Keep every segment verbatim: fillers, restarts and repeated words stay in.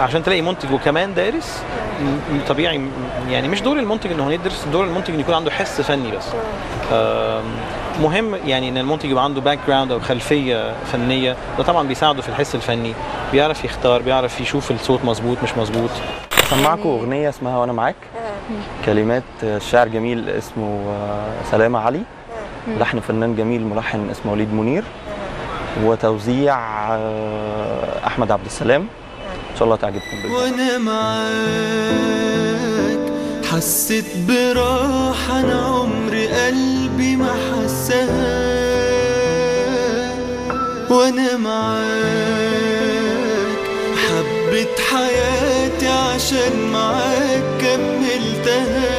عشان تلاقي منتج وكمان دارس طبيعي. يعني مش دور المنتج انه هندرس، دور المنتج ان يكون عنده حس فني بس. مهم يعني ان المنتج يبقى عنده باك جراوند او خلفيه فنيه، ده طبعا بيساعده في الحس الفني، بيعرف يختار، بيعرف يشوف الصوت مظبوط مش مظبوط. سمعكم اغنيه اسمها وانا معاك، كلمات الشاعر جميل اسمه سلامه علي، لحن فنان جميل ملحن اسمه وليد منير، وتوزيع احمد عبد السلام. ان شاء الله تعجبكم. وانا معاك حسيت براحه انا عمري قلبي ما حسها، وانا معاك حبيت حياتي عشان معاك كملتها.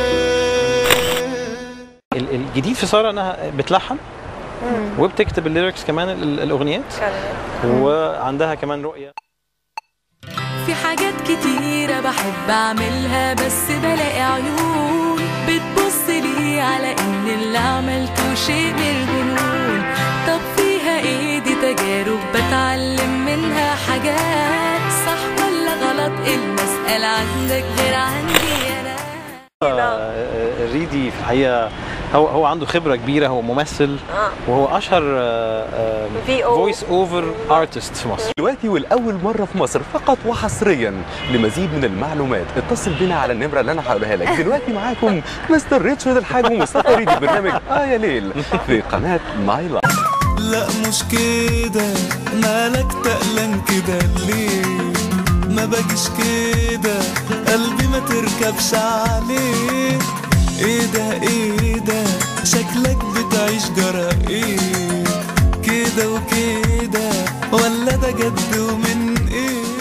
الجديد في ساره انها بتلحن وبتكتب الليركس كمان الاغنيات، وعندها كمان رؤيه. في حاجات كتيرة بحب أعملها بس بلاقي عيون بتبص لي على إن اللي عملته شيء من الجنون. طب فيها إيه دي؟ تجارب بتعلم منها حاجات، صح ولا غلط؟ المسألة عندك غير عندي أنا. ريدي في الحقيقة هو هو عنده خبره كبيره، هو ممثل وهو اشهر فويس اوفر ارتست في مصر دلوقتي والاول مره في مصر فقط وحصريا. لمزيد من المعلومات اتصل بنا على النمره اللي انا هقولها لك دلوقتي. معاكم مستر ريتشارد الحاج ومستر ريدي، برنامج اه يا ليل في قناه ماي. لا مش كده، مالك تقلان كده ليه؟ ما باجيش كده، قلبي ما تركبش عليه. ايه ده ايه ده، شكلك بتعيش جرى ايه كده وكده، ولا ده جد ومن ايه؟